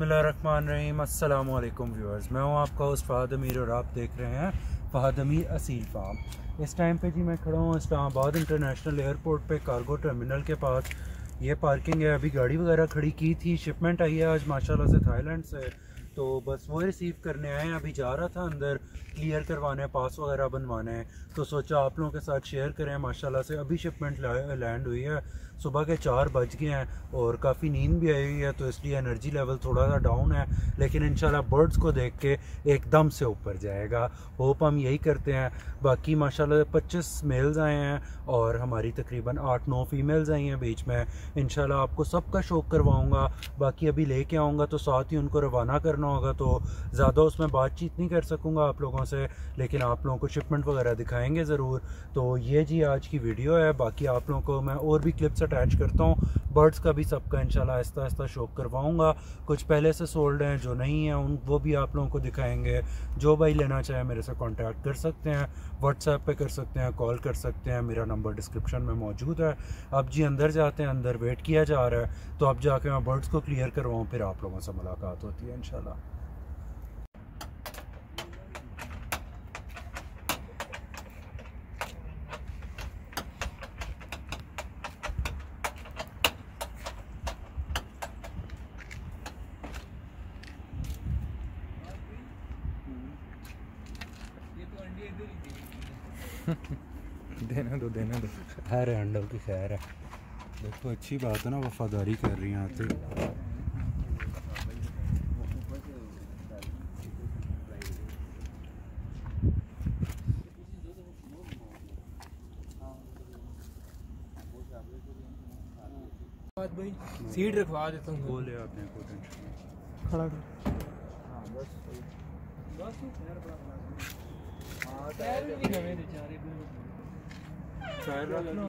बिस्मिल्लाहिर्रहमानिर्रहीम। अस्सलाम वालेकुम व्यूअर्स, मैं हूं आपका होस्ट फहद अमीर और आप देख रहे हैं फहद अमीर असील फार्म। इस टाइम पे जी मैं खड़ा हूं इस्लामाबाद इंटरनेशनल एयरपोर्ट पे कार्गो टर्मिनल के पास। ये पार्किंग है, अभी गाड़ी वगैरह खड़ी की थी, शिपमेंट आई है आज माशाल्लाह से थाईलैंड से, तो बस वो रिसीव करने आए हैं। अभी जा रहा था अंदर, क्लियर करवाने हैं, पास वगैरह बनवाने हैं, तो सोचा आप लोगों के साथ शेयर करें। माशाल्लाह से अभी शिपमेंट लैंड हुई है, सुबह के 4 बज गए हैं और काफ़ी नींद भी आई हुई है, तो इसलिए एनर्जी लेवल थोड़ा सा डाउन है, लेकिन इंशाल्लाह बर्ड्स को देख के एकदम से ऊपर जाएगा, होप हम यही करते हैं। बाकी माशाल्लाह 25 मेल्स आए हैं और हमारी तकरीबन 8-9 फीमेल्स आई हैं बीच में। इंशाल्लाह आपको सबका शो करवाऊँगा, बाकी अभी लेके आऊँगा तो साथ ही उनको रवाना करना होगा, तो ज़्यादा उसमें बातचीत नहीं कर सकूँगा आप लोगों से, लेकिन आप लोगों को शिपमेंट वगैरह दिखाएँगे ज़रूर। तो ये जी आज की वीडियो है, बाकी आप लोगों को मैं और भी क्लिप्स अटैच करता हूँ, बर्ड्स का भी सबका इंशाल्लाह आहिस्ता आहिस्ता शो करवाऊँगा। कुछ पहले से सोल्ड हैं, जो नहीं हैं उन वो भी आप लोगों को दिखाएंगे। जो भाई लेना चाहे मेरे से कांटेक्ट कर सकते हैं, व्हाट्सएप पे कर सकते हैं, कॉल कर सकते हैं, मेरा नंबर डिस्क्रिप्शन में मौजूद है। अब जी अंदर जाते हैं, अंदर वेट किया जा रहा है, तो अब जाके मैं बर्ड्स को क्लियर करवाऊँ, फिर आप लोगों से मुलाकात होती है इंशाल्लाह। देने दो, खैर है, अंडों की खैर है। देखो अच्छी बात है ना, वफादारी कर रही हैं आते। भाई सीट रखवा देता हूँ, बोले आपने को टेंशन खड़ा कर।